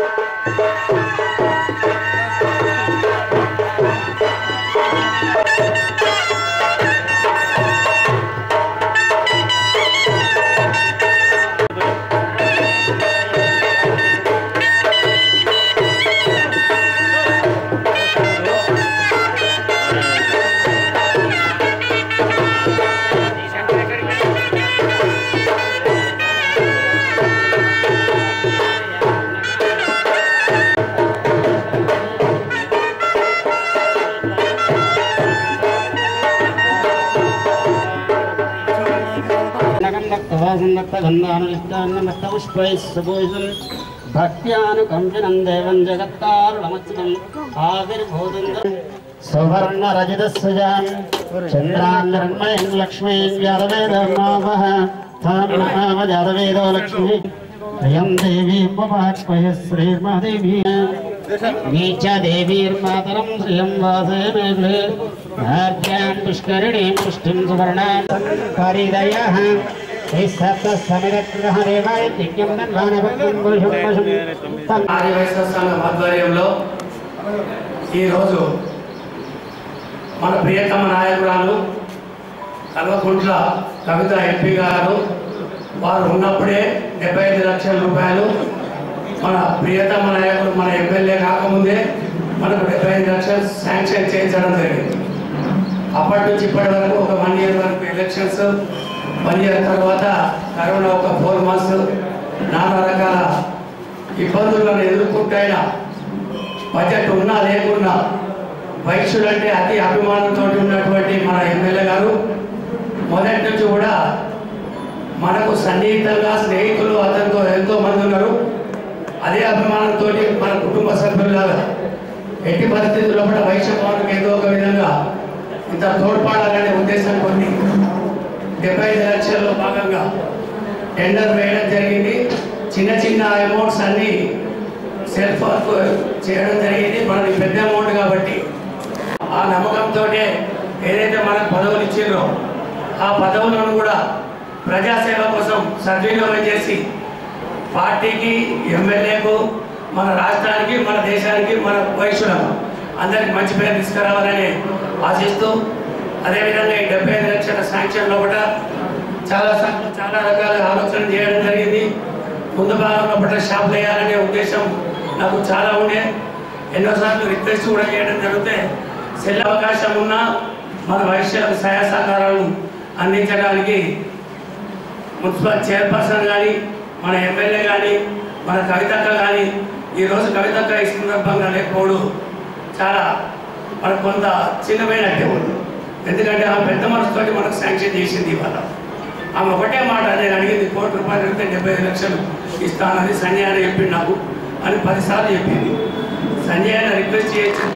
Sri इस हफ्ते समय रहने वाले दिक्कत में लाने वाले बुजुर्ग आरे वैसा साला मध्वारी हम लोग ये रोज़ो मन प्रियतम नायक रानू कलवा कुंडला कविता एमपी का रो बार होना पड़े नेपाल दर्शन रुपए लो मन प्रियतम नायक और मन एमएलए का कमुंडे मन नेपाल दर्शन सैंक्शन चेंज करने देंगे अपार्टमेंट चिपड़ वाले को कमानी वाले पे इलेक्शन्स बनिया करवाता करोना का 4 मास नाना रकाला इब्बंदुला ने एदुर्कोट्टायना बजट उन्ना लेकुन्ना वैश्युलंटे अति अभिमानंतोटी उन्नटुवंटि मन एमएलए गारु मोदट नुंचि कूडा मनकु सन्निहितंगा स्नेहितुलु अतंतो एंतो मंदि उन्नारु अदे अभिमानंतोटी मन कुटुंब सभ्युलागा एट्टि परिस्थितुल्लो कूडा वैश्य भवनकु एदो ओक विधंगा इंत तोड्पाडालने उद्देशंतोनि 75 లక్షల భాగంగా టెండర్ వేయడం జరిగింది. చిన్న చిన్న అమౌంట్స్ అన్ని సెల్ఫ్ చేయడం జరిగింది. మనకి పెద్ద అమౌంట్ కాబట్టి ఆ నమ్మకంతో ఏదైతే మనకు పదవులు ఇచ్చిండ్రో ఆ పదవులను కూడా ప్రజాసేవ కోసం సద్వినియోగం చేసి పార్టీకి ఎమ్మెల్యేకు మన రాష్ట్రానికి మన దేశానికి మన వైశ్యులకు అందరికి మంచి పేరు తీసుకురావాలని ఆశిస్తూ अदे विधा 75 లక్షల శాంక్షన్ చాలా చాలా రకాల ఆలోచన చేయడం జరిగింది. ముందు భాగంలో పట్ల షాప్ వేయాలనే ఉద్దేశం నాకు చాలా ఉండే ఎన్నోసార్లు రిక్వెస్ట్ కూడా చేయడం జరిగితే సెల్ అవకాశం ఉన్నా మన వైశ్యాలకు సహాయ సహకారాలు అందించడానికి మున్సిపల్ చైర్పర్సన్ కానీ మన ఎమ్మెల్యే కానీ మన కవితక్క కానీ ఈరోజు కవితక్క ఈ సందర్భంగా లేకపోవడం చాలా మనకు కొంత చిన్నమైనట్టే ఉంది. ఎందుకంటే ఆ పెద్ద మనసుతోటి మనకు శాంక్షన్ చేసింది. ఇవాళ ఆమె ఒకటే మాట నేను అడిగింది 1 కోటి రూపాయలు అడిగితే 75 లక్షలు ఇస్తానని సంజయ్ అని చెప్పింది. నాకు అని 10 సార్లు చెప్పింది. సంజయ్ అని రిక్వెస్ట్ చేయొచ్చు.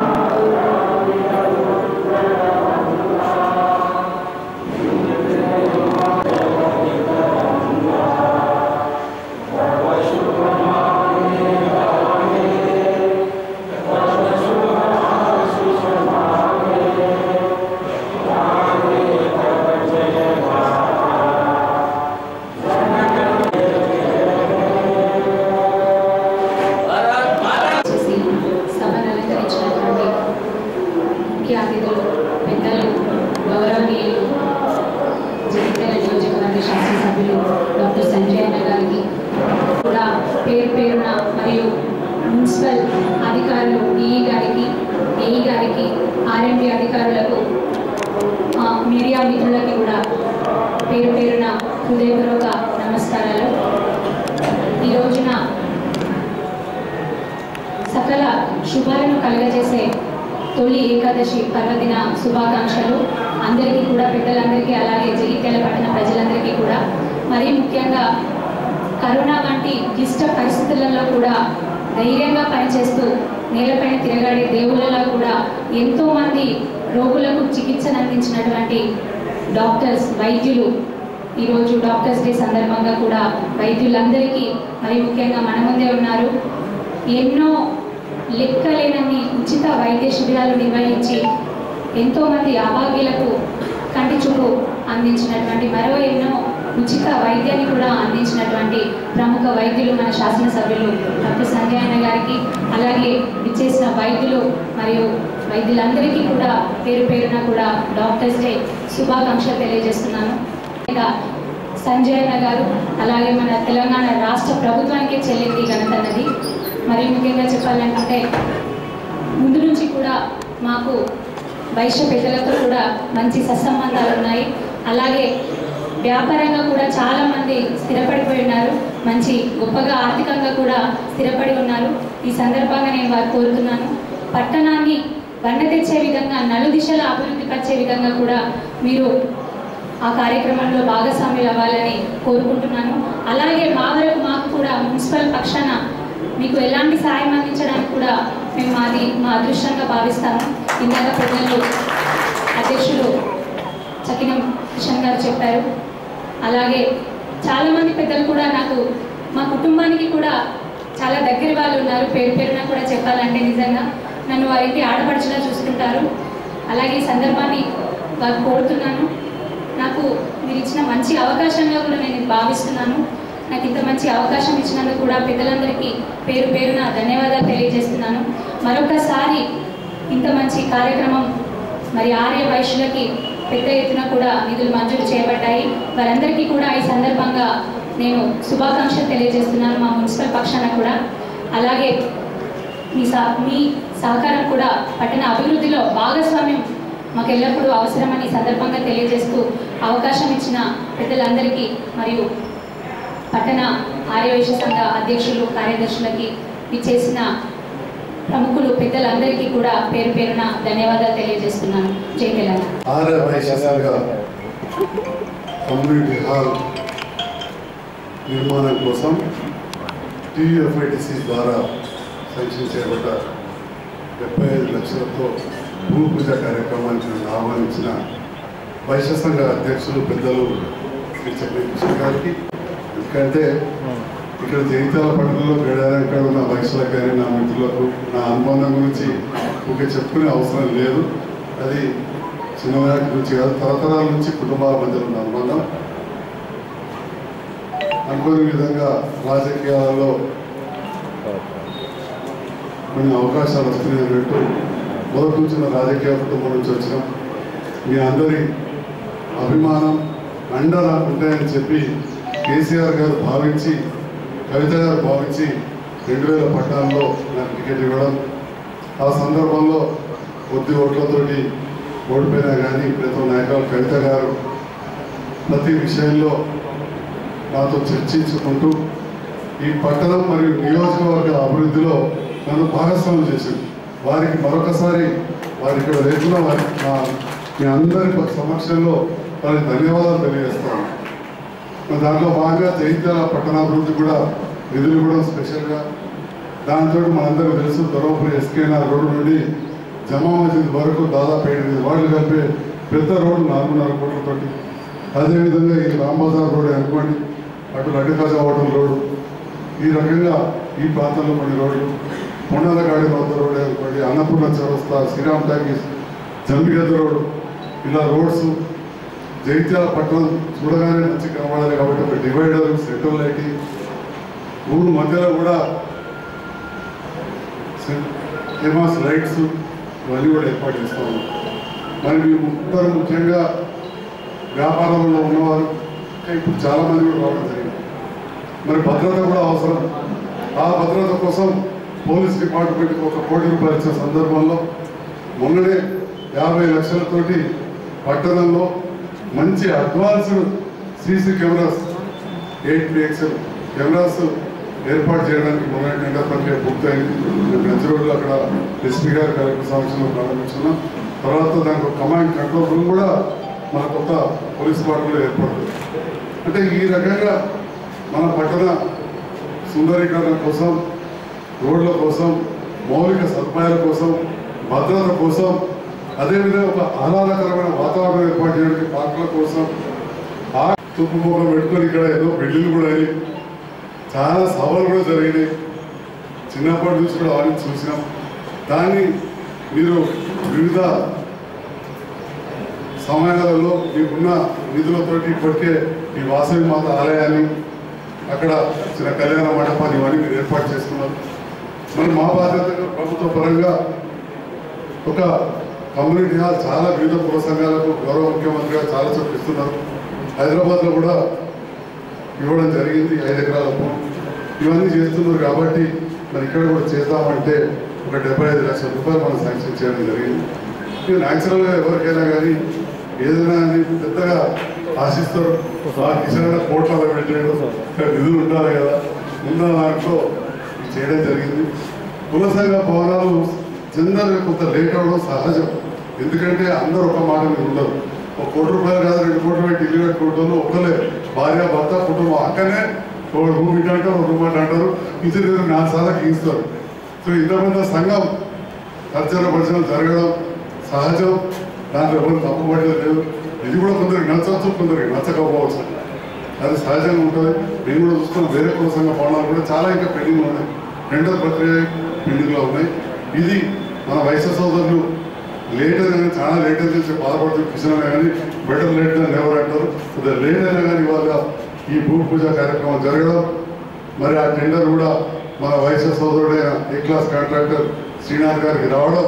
ఉచిత వైద్యాన్ని కూడా అందించినటువంటి ప్రముఖ వైద్యులు మన శాసనసభ్యులు డాక్టర్ సంధ్యాయన గారికి, అలాగే విచ్చేసిన వైద్యులు మరియు వైద్యులందరికీ కూడా పేరు పేరున కూడా డాక్టర్స్ డే శుభాకాంక్షలు తెలియజేస్తున్నాను. ఇంకా సంధ్యాయన గారు అలాగే మన తెలంగాణ రాష్ట్ర ప్రభుత్వానికి చెల్లింది ఘనతన్నది. మరి ముఖ్యంగా చెప్పాలంటే ముందు నుంచి కూడా మాకు వైశ్య పెద్దలతో కూడా మంచి సత్సంబంధాలు ఉన్నాయి. అలాగే వ్యాపారంగా కూడా చాలామంది స్థిరపడిపోయి ఉన్నారు, మంచి గొప్పగా ఆర్థికంగా కూడా స్థిరపడి ఉన్నారు. ఈ సందర్భంగా నేను వారు కోరుతున్నాను, పట్టణాన్ని బండ తెచ్చే విధంగా నలు దిశల అభివృద్ధి పరిచే విధంగా కూడా మీరు ఆ కార్యక్రమంలో భాగస్వాములు అవ్వాలని కోరుకుంటున్నాను. అలాగే మా వరకు మాకు కూడా మున్సిపల్ పక్షాన మీకు ఎలాంటి సాయం అందించడానికి కూడా మేము మా అదృష్టంగా భావిస్తాము. ఇందాక ప్రజలు అధ్యక్షులు చకినం కిషన్ గారు చెప్పారు, అలాగే చాలామంది పెద్దలు కూడా నాకు మా కుటుంబానికి కూడా చాలా దగ్గర వాళ్ళు ఉన్నారు. పేరు పేరున కూడా చెప్పాలంటే నిజంగా నన్ను వారికి ఆడపడుచులా చూసుకుంటారు. అలాగే ఈ సందర్భాన్ని వారు కోరుతున్నాను, నాకు మీరు ఇచ్చిన మంచి అవకాశంగా కూడా నేను భావిస్తున్నాను. నాకు ఇంత మంచి అవకాశం ఇచ్చినందుకు కూడా పెద్దలందరికీ పేరు పేరున ధన్యవాదాలు తెలియజేస్తున్నాను. మరొకసారి ఇంత మంచి కార్యక్రమం మరి ఆర్య వైశ్యులకి పెద్ద ఎత్తున కూడా నిధులు మంజూరు చేయబడ్డాయి. వారందరికీ కూడా ఈ సందర్భంగా నేను శుభాకాంక్షలు తెలియజేస్తున్నాను మా మున్సిపల్ పక్షాన కూడా. అలాగే మీ సహకారం కూడా పట్టణ అభివృద్ధిలో భాగస్వామ్యం మాకు ఎల్లప్పుడూ అవసరమని సందర్భంగా తెలియజేస్తూ అవకాశం ఇచ్చిన పెద్దలందరికీ మరియు పట్టణ ఆర్యవైశ్య సంఘ అధ్యక్షులు కార్యదర్శులకి విచ్చేసిన ప్రముఖులు పెద్దలందరికీ కూడా పేరు పేరున ధన్యవాదాలు తెలియజేస్తున్నాను. జై తెలంగాణ. ఆర్యవైశ్య సంఘ కమ్యూనిటీ హాల్ నిర్మాణం కోసం టీఎఫ్ఐటిసి ద్వారా శాంక్షన్ చేయబడ్డ 75 లక్షలతో భూమి పూజ కార్యక్రమానికి ఆహ్వానించిన వైశ్య సంఘ అధ్యక్షులు పెద్దలు శ్రీ చక్రకృష్ణ గారికి, ఎందుకంటే ఇక్కడ జగిత్యాల పట్టణంలో గడారంక ఉన్న వైశ్యులకు కానీ నా మిత్రులకు నా అనుబంధం గురించి ఇంకా చెప్పుకునే అవసరం లేదు. అది చిన్ననాటి నుంచి కాదు, తరతరాల నుంచి కుటుంబాల మధ్య ఉన్న అనుబంధం. అనుకోని విధంగా రాజకీయాలలో కొన్ని అవకాశాలు వస్తున్నాయన్నట్టు మొదటి నుంచి నా రాజకీయ కుటుంబం నుంచి వచ్చినాం. మీ అందరి అభిమానం అండల ఉంటాయని చెప్పి కేసీఆర్ గారు భావించి, కవిత గారు భావించి 2014లో నాకు టికెట్ ఇవ్వడం, ఆ సందర్భంలో కొద్ది ఓట్లతోటి ఓడిపోయినా కానీ ప్రతి నాయకులు కవిత గారు ప్రతి విషయంలో నాతో చర్చించుకుంటూ ఈ పట్టణం మరియు నియోజకవర్గ అభివృద్ధిలో నన్ను భాగస్వామ్యం చేసింది. వారికి మరొకసారి వారి ఇక్కడ రేపున వారికి మీ అందరి సమక్షంలో వారికి ధన్యవాదాలు తెలియజేస్తాను. దాంట్లో బాగా జగిత్యాల పట్టణాభివృద్ధి కూడా నిధులు కూడా స్పెషల్గా దాంతో మనందరికీ తెలుసు దొరవపూర్ ఎస్కేఎన్ఆర్ రోడ్డు నుండి జమా మసీదు వరకు దాదాపు 8 వార్డులు కలిపే పెద్ద రోడ్డు 4.5 కోట్లతో, అదేవిధంగా ఈ రాంబజార్ రోడ్డు అనుకోండి, అటు లడ్డుకాజా హోటల్ రోడ్డు, ఈ రకంగా ఈ ప్రాంతంలో కొన్ని రోడ్లు, కొండలగాడి వద్ద రోడ్డు అనుకోండి, అన్నపూర్ణ చౌరస్తా, శ్రీరామ్ టాకీస్, జంబిగద్ద రోడ్డు, ఇలా రోడ్స్ జగిత్యాల పట్టణం చూడగానే మంచి కనబడాలి కాబట్టి ఒక డివైడర్, సెంట్రల్ లైటింగ్, ఊరు మధ్యలో కూడా ఫేమస్ లైట్స్ ఇవన్నీ కూడా ఏర్పాటు చేస్తాము. మరి మేము అందరూ ముఖ్యంగా వ్యాపారంలో ఉన్నవారు ఇప్పుడు చాలామంది కూడా రావడం జరిగింది. మరి భద్రత కూడా అవసరం. ఆ భద్రత కోసం పోలీస్ డిపార్ట్మెంట్కి 1 కోటి రూపాయలు ఇచ్చే సందర్భంలో మొన్ననే 50 లక్షలతోటి పట్టణంలో మంచి advanced CC cameras 8 pixel cameras ఏర్పాటు చేయడానికి మొదలైన ప్రక్రియ పూర్తయింది. గంజ రోడ్లో అక్కడ ఎస్పీ గారు కలెక్టర్ సమక్షంలో ప్రారంభించుకున్నాం. తర్వాత దానికి కమాండ్ కంట్రోల్ రూమ్ కూడా మన కొత్త పోలీస్ పార్టీలో ఏర్పడుతుంది. అంటే ఈ రకంగా మన పట్టణ సుందరీకరణ కోసం, రోడ్ల కోసం, మౌలిక సదుపాయాల కోసం, భద్రత కోసం, అదేవిధంగా ఒక ఆహ్లాదకరమైన వాతావరణం ఏర్పాటు చేయడానికి పార్కుల కోసం ఆ తూపు మొక్కలు పెట్టుకొని ఇక్కడ ఏదో పెళ్ళిళ్ళు కూడా అయ్యి చాలా సవాళ్ళు కూడా జరిగినాయి. చిన్నప్పటి నుంచి కూడా అవన్నీ చూసినాం. దాన్ని మీరు వివిధ సమయంలో మీకున్న నిధులతోటి ఇప్పటికే ఈ వాసవి మాత ఆలయాన్ని అక్కడ చిన్న కళ్యాణ మండపాన్ని ఇవన్నీ మీరు ఏర్పాటు చేసుకున్నారు. మరి మా బాధ్యతగా ప్రభుత్వ పరంగా ఒక కమ్యూనిటీ హాల్ చాలా వివిధ కుల సంఘాలకు గౌరవ ముఖ్యమంత్రి గారు చాలా చొప్పిస్తున్నారు. హైదరాబాద్లో కూడా ఇవ్వడం జరిగింది 5 ఎకరాలకు. ఇవన్నీ చేస్తున్నారు కాబట్టి మరి ఇక్కడ కూడా చేద్దామంటే ఒక 75 లక్షల రూపాయలు మనం శాంక్షన్ చేయడం జరిగింది. ఇది న్యాచురల్గా ఎవరికైనా కానీ ఏదైనా పెద్దగా ఆశిస్తారు, ఇసరైన కోట్లలో పెట్టలేదు, ఇక్కడ నిధులు ఉండాలి కదా, ఉన్న దాంట్లో చేయడం జరిగింది. కుల సంఘ భవనాలు జనరల్గా కొంత లేట్ అవ్వడం సహజం, ఎందుకంటే అందరూ ఒక మాట మీద ఉండరు. 1 కోటి రూపాయలు కాదు 2 కోట్లు పెట్టి ఇల్లు కట్టుకుంటారు. ఒకళ్ళే భార్య భర్త కుటుంబం అక్కనే ఒకటి భూమి అంటారు, ఒక రూపాయలు అంటారు, ఇతరు 4 సార్లు గీస్తారు. సో ఇంతమంది సంఘం పరిచయం జరగడం సహజం, దాంట్లో ఎవరు తప్పుబట్టలేదు. ఇది కూడా కొందరికి నచ్చవచ్చు, కొందరికి నచ్చకపోవచ్చు, అది సహజంగా ఉంటుంది. నేను కూడా చూసుకున్న వేరే కోసం పోవడానికి కూడా చాలా ఇంకా పెండింగ్లో ఉన్నాయి, రెండో ప్రక్రియ పెండింగ్లో ఉన్నాయి. ఇది మన వైశ్య సోదరులు లేట్ అయినా కానీ చాలా లేట్ అని తెలిసి బాధపడుతున్న విషయమే కానీ బెటర్ లేట్ అని ఎవరు అంటారు. కొద్దిగా లేట్ అయినా కానీ ఇవాళ ఈ భూమి పూజ కార్యక్రమం జరగడం, మరి ఆ టెండర్ కూడా మన వైశ్య సోదరుడైన A-క్లాస్ కాంట్రాక్టర్ శ్రీనాథ్ గారికి రావడం,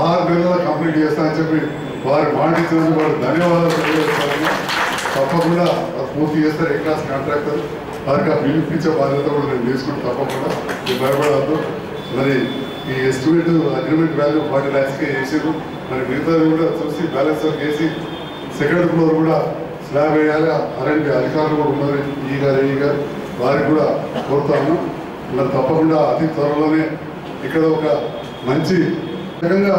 6 నెలల్లో కంప్లీట్ చేస్తానని చెప్పి వారి మాట ఇచ్చినందుకు వారికి ధన్యవాదాలు తెలియజేస్తాను. తప్పకుండా పూర్తి చేస్తారు A-క్లాస్ కాంట్రాక్టర్, వారికి ఆ పిలిపించే బాధ్యత కూడా నేను తీసుకుని తప్పకుండా భయపడద్దు. మరి ఈ ఎస్టిమేట్ అగ్రిమెంట్ వాల్యూ 40 ల్యాక్స్కే చేసారు, మరి మిగతా కూడా చూసి బ్యాలెన్స్ వర్క్ చేసి 2nd ఫ్లోర్ కూడా స్లాబ్ వేయాలి. అలాంటి అధికారులు కూడా ఉన్నారు, ఈ గారు వారికి కూడా కోరుతాను. మరి తప్పకుండా అతి త్వరలోనే ఇక్కడ ఒక మంచి రకంగా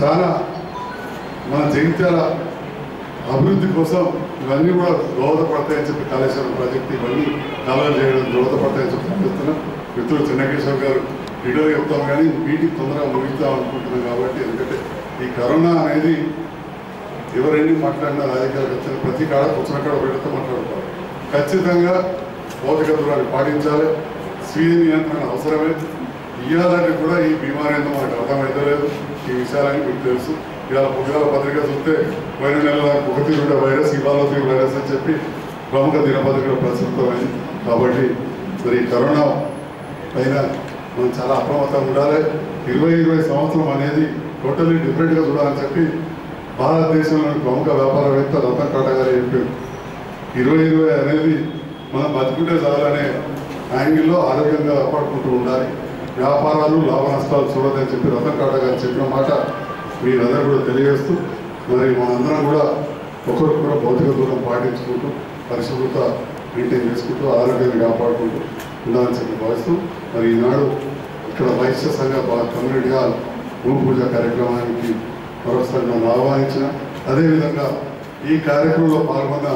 చాలా మన జగిత్యాల అభివృద్ధి కోసం ఇవన్నీ కూడా దోహదపడతాయని చెప్పి కాళేశ్వరం ప్రాజెక్టు ఇవన్నీ కాలం చేయడం దోహదపడతాయని చెప్పి చెప్తున్నాం. మిత్రులు చెన్నకేశ్వర్ గారు వీడియో చెప్తాం కానీ వీటికి తొందరగా ముగిద్దాం అనుకుంటున్నాం కాబట్టి, ఎందుకంటే ఈ కరోనా అనేది ఎవరైనా మాట్లాడినా రాజకీయాలకు వచ్చిన ప్రతి కాడ కూర్చున్న కాడ వీళ్ళతో మాట్లాడుతారు. ఖచ్చితంగా భౌతిక దూరాన్ని పాటించాలి, స్వీయ నియంత్రణ అవసరమే. ఇవ్వాలని కూడా ఈ బీమారీ ఏందో మనకు అర్థమైతే లేదు, ఈ విషయాలని మీకు తెలుసు. ఇవాళ పొద్దుగాల పత్రిక చూస్తే పోయిన నెల 1 వైరస్ ఇవాళ 3 వైరస్ అని చెప్పి ప్రముఖ దినపత్రికలు ప్రచురితమైంది. కాబట్టి మరి కరోనా పైన మనం చాలా అప్రమత్తంగా ఉండాలి. 2020 సంవత్సరం అనేది టోటల్లీ డిఫరెంట్గా చూడాలని చెప్పి భారతదేశంలోని ప్రముఖ వ్యాపారవేత్త రతన్ టాటా గారు చెప్పారు. 2020 అనేది మనం బతుకుంటే చాలనే యాంగిల్లో ఆరోగ్యంగా కాపాడుకుంటూ ఉండాలి, వ్యాపారాలు లాభ నష్టాలు చూడదని చెప్పి రతన్ టాటా గారు చెప్పిన మాట మీరందరూ కూడా తెలియజేస్తూ, మరి మనందరం కూడా ఒకరికొకరు భౌతిక దూరం పాటించుకుంటూ పరిశుభ్రత మెయింటైన్ చేసుకుంటూ ఆరోగ్యాన్ని కాపాడుకుంటూ ఉండాలని చెప్పి భావిస్తూ, మరి ఈనాడు ఇక్కడ వైశ్య సంఘ కమ్యూనిటీ హాల్ భూమి పూజ కార్యక్రమానికి మరొకసారి నన్ను ఆహ్వానించిన, అదేవిధంగా ఈ కార్యక్రమంలో పాల్గొన్న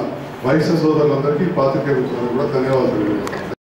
వైశ్య సోదరులందరికీ, పాత్రికేయ మిత్రులందరూ కూడా ధన్యవాదాలు.